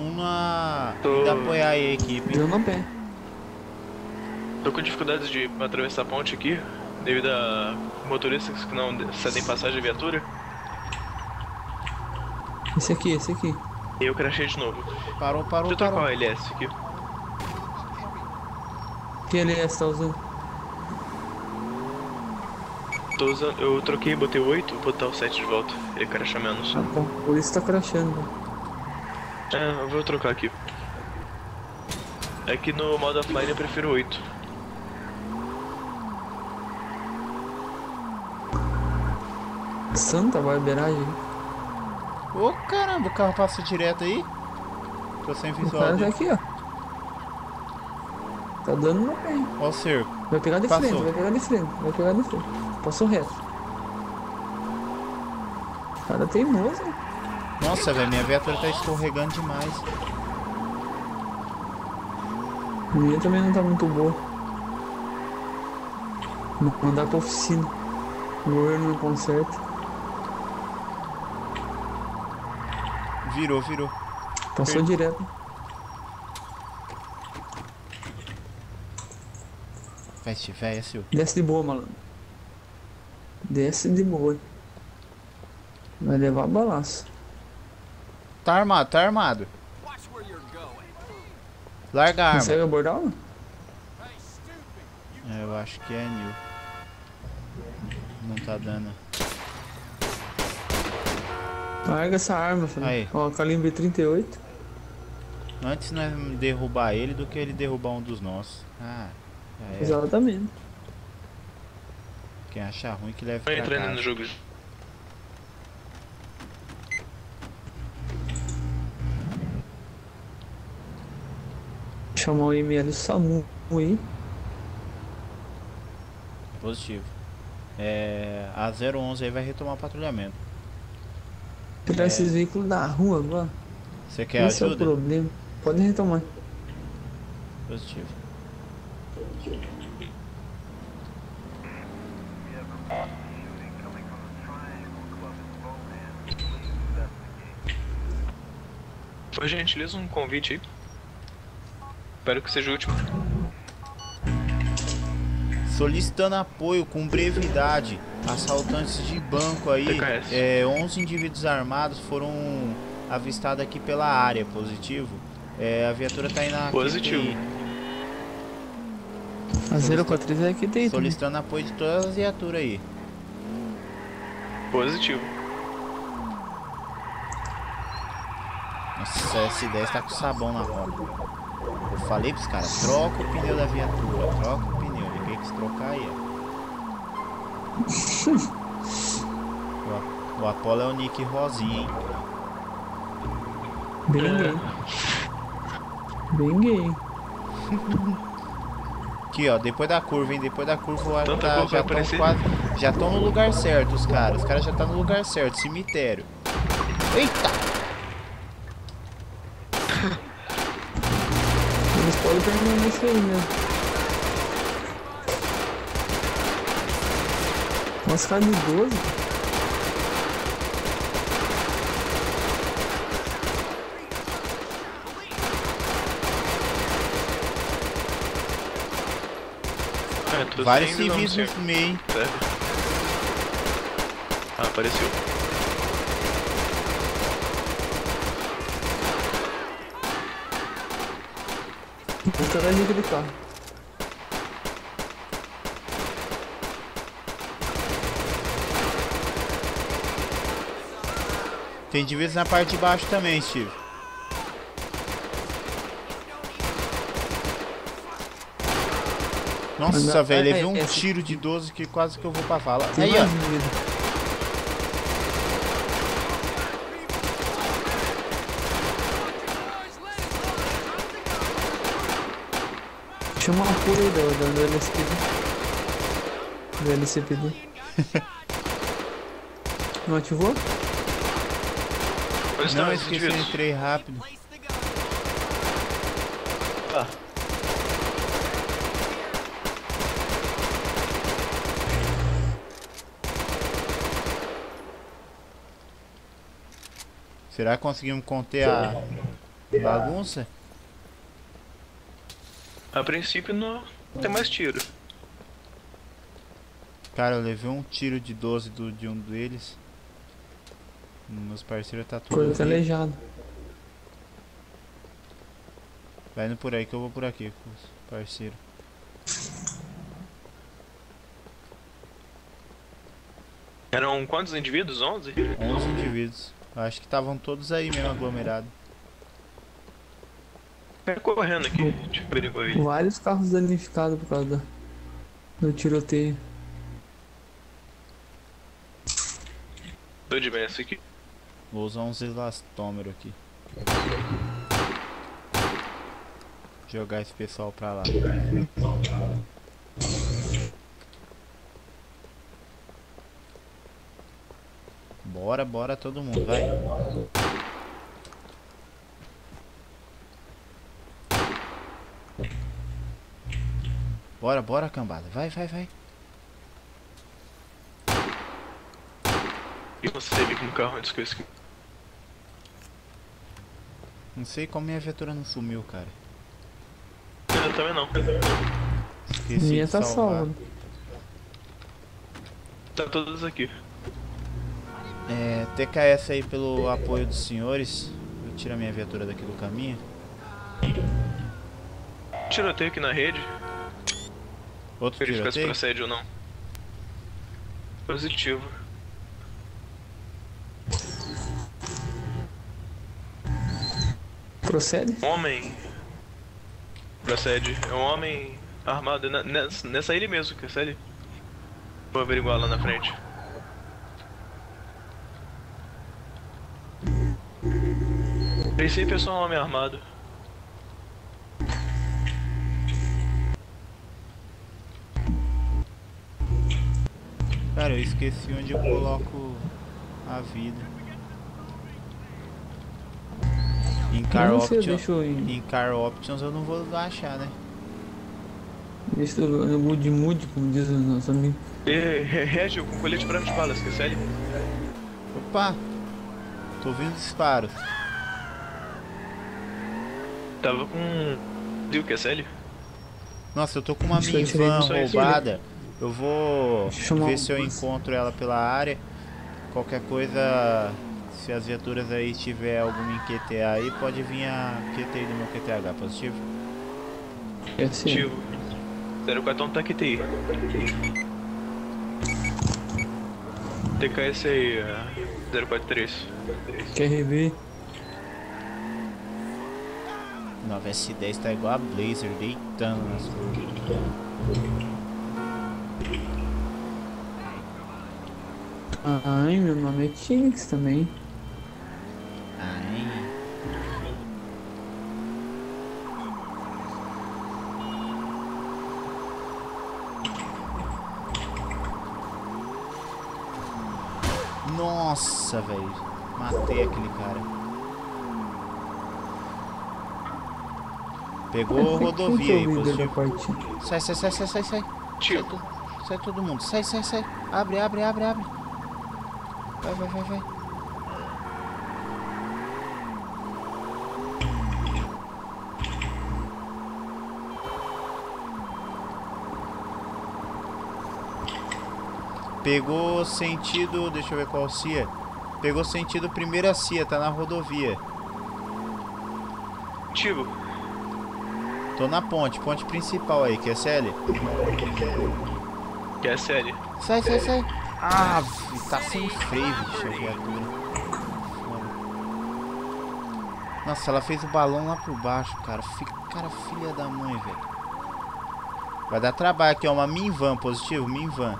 1 a apoiar a equipe. Eu não pego. Tô com dificuldades de atravessar a ponte aqui, devido a motoristas que não cedem passagem de viatura. Esse aqui, esse aqui. Eu crashei de novo. Parou, parou. Deixa eu tocar o LS aqui. Que LS tá usando? Tô usando. Eu troquei, botei o 8, vou botar o 7 de volta. Ele crasha menos. Ah, tá. Por isso tá crashando. É, eu vou trocar aqui. É que no modo offline eu prefiro 8. Santa barbeiragem. Ô caramba, o carro passa direto aí. Tô sem visual. O cara tá aqui, ó. Tá dando no pé. Ó o cerco. Vai pegar de frente, vai pegar de frente, vai pegar de frente. Passou reto. O cara teimoso. Nossa, velho, minha viatura tá escorregando demais. A minha também não tá muito boa. Vou mandar pra oficina. O governo não conserta. Virou, virou. Passou direto. Veste, véia, seu. Desce de boa, malandro. Desce de boa. Vai levar balaço. Tá armado, tá armado. Larga a arma. Consegue abordar ou não? É, eu acho que é new. Não tá dando. Larga essa arma, filho. Ó, calibre 38. Antes nós derrubar ele do que ele derrubar um dos nossos. Ah, é. Exatamente. Quem achar ruim que leve pra casa. Vai entrando no jogo. Chamar o ML Samu aí. Positivo. É, a 011 aí vai retomar o patrulhamento. Tirar esses veículos da rua agora. Você quer esse ajuda? Esse é o problema. Pode retomar. Positivo. Por gentileza, um convite aí. Espero que seja o último. Solicitando apoio com brevidade. Assaltantes de banco aí, 11 indivíduos armados foram avistados aqui pela área, positivo. É, a viatura tá indo na positivo. A 043 é aqui dentro. Solicitando apoio de todas as viaturas aí. Positivo. Nossa, essa S10 tá com sabão na roda. Eu falei pros caras, troca o pneu da viatura, troca o pneu. Ele tem que se trocar aí, ó. O Apollo é o Nick Rosinha, hein? Bem gay. Bem gay. Aqui, ó, depois da curva, hein? Depois da curva tá, já estão no lugar certo os caras. Os caras já estão no lugar certo, cemitério. Eita! Eles podem terminar isso aí, né? Nossa, cara de 12. Vários civis no meio, hein? Ah, apareceu. Vou tirar ele do carro. Tem indivíduos na parte de baixo também, Steve. Nossa, velho, levei um tiro de 12 que quase que eu vou pra vala. Aí, ó. Chama uma cura aí do LCPD. Do LCPD. Não ativou? Não, esqueci, eu entrei rápido. Ah. Será que conseguimos conter a... Bagunça? A princípio não tem mais tiro. Cara, eu levei um tiro de 12 de um deles. Meus parceiros tá tudo. Coisa aleijado. Vai indo por aí que eu vou por aqui, parceiro. Eram quantos indivíduos? 11? 11 indivíduos. Acho que estavam todos aí mesmo aglomerados. É correndo aqui, te perigo aí. Vários carros danificados por causa do tiroteio. Tô de bem, essa aqui. Vou usar uns elastômeros aqui. Jogar esse pessoal pra lá. Bora, bora todo mundo, vai. Bora, bora cambada, vai, vai, vai. E você teve com o carro antes que eu esqueci. Não sei como minha viatura não sumiu, cara. Eu também não. Esqueci. Minha tá salvar. Só. Tá todos aqui. É, TKS aí pelo apoio dos senhores. Eu tiro a minha viatura daqui do caminho. Tiroteio aqui na rede. Outro tiroteio? Se procede ou não. Positivo. Procede? Homem. Procede. É um homem armado nessa ilha mesmo, que é sério. Vou averiguar lá na frente. A princípio é só um homem armado. Cara, eu esqueci onde eu coloco a vida. Em car, options eu não vou achar, né? Deixa eu mude, como diz o nosso amigo. Régio, com colete branco de balas, esquece ele. Opa! Tô ouvindo disparos. Tava com... Deu, que é ele? Nossa, eu tô com uma minivan roubada. Eu vou ver se eu encontro ela pela área. Qualquer coisa... Se as viaturas aí tiver alguma em QTA aí, pode vir a QTI do meu QTH, positivo? Positivo. 041 tá QTI. TKS aí, 043. QRB. 9S10 tá igual a Blazer, deitando nas coisas. Ai, meu nome é TneXs também. Ai. Nossa, velho. Matei aquele cara. Pegou rodovia aí, positivo. Sai, sai, sai, sai, sai, sai. Tio. Sai todo mundo. Sai, sai, sai. Abre, abre, abre, abre. Vai, vai, vai, vai. Pegou sentido, deixa eu ver qual CIA. Pegou sentido primeira CIA, tá na rodovia. Tivo. Tô na ponte, ponte principal aí, quer SL? Quer SL? Sai, sai, sai. Ah, tá sem freio, bicho, a viatura. Nossa, ela fez o balão lá por baixo, cara. Cara, filha da mãe, velho. Vai dar trabalho aqui, ó. Uma minivan, positivo, minivan.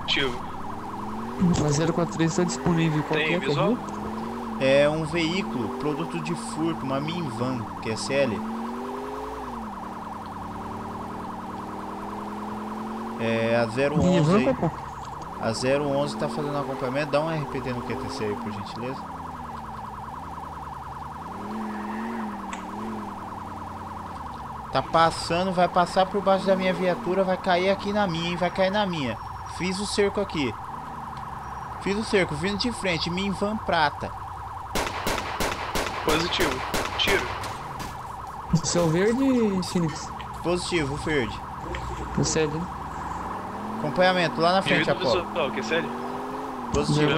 Positivo. A 043 tá disponível. Qual tem, visual? É um veículo, produto de furto, uma minivan, que é SL. É, a 011 aí, a 011 tá fazendo acompanhamento, dá um RPT no QTC aí, por gentileza. Tá passando, vai passar por baixo da minha viatura, vai cair aqui na minha, hein, vai cair na minha. Fiz o cerco aqui. Fiz o cerco, vindo de frente, minivan prata. Positivo. Tiro. O seu verde, Sinix? Positivo, verde. O CL. Acompanhamento, lá na frente, a pó. O que é CL? Positivo.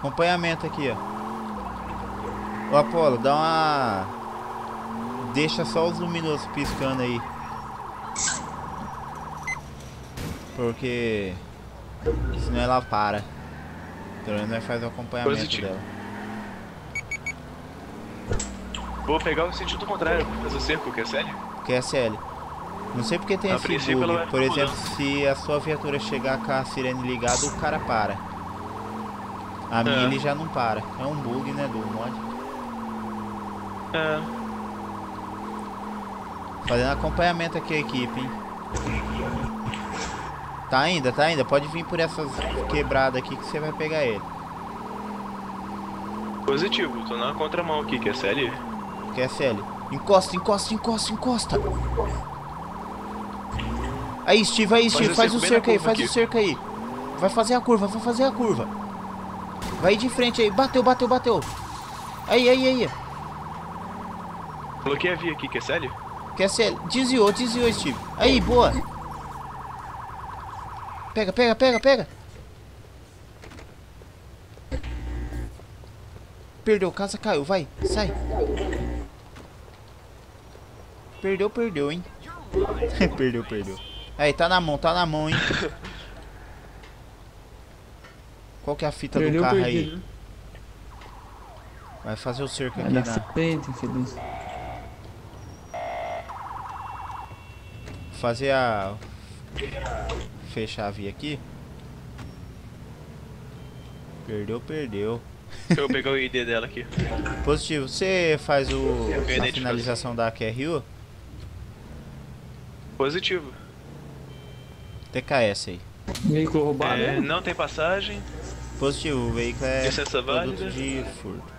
Acompanhamento aqui, ó. Ô, Apolo, dá uma... Deixa só os luminosos piscando aí. Porque... senão ela para. Pelo menos nós faz o acompanhamento dela. Vou pegar o sentido contrário, fazer o cerco, que é CL? Que é CL. Não sei porque tem esse bug. Por exemplo, se a sua viatura chegar com a sirene ligada, o cara para. A minha ele já não para. É um bug, né, do mod. É. Fazendo acompanhamento aqui a equipe, hein. Tá ainda, pode vir por essas quebradas aqui que você vai pegar ele. Positivo, tô na contramão aqui, que é CL. Que é CL. Encosta, encosta, encosta, encosta. Aí, Steve, faz o cerco aí, faz o cerco aí. Vai fazer a curva, vai fazer a curva. Vai de frente aí, bateu, bateu, bateu. Aí. Bloqueei a via aqui, que é CL? Que é CL. Desviou, desviou, Steve. Aí, boa. Pega, pega, pega, pega. Perdeu, casa caiu, vai, sai. Perdeu, perdeu, hein. Perdeu, perdeu. Aí, tá na mão, hein. Qual que é a fita do carro aí? Vai fazer o cerco aqui na... Fazer a... Fechar a via aqui. Perdeu, perdeu. Eu peguei o ID dela aqui. Positivo, você faz o... a finalização da QRU? Positivo. TKS aí. Veículo roubado. É, não tem passagem. Positivo, o veículo é produto de furto.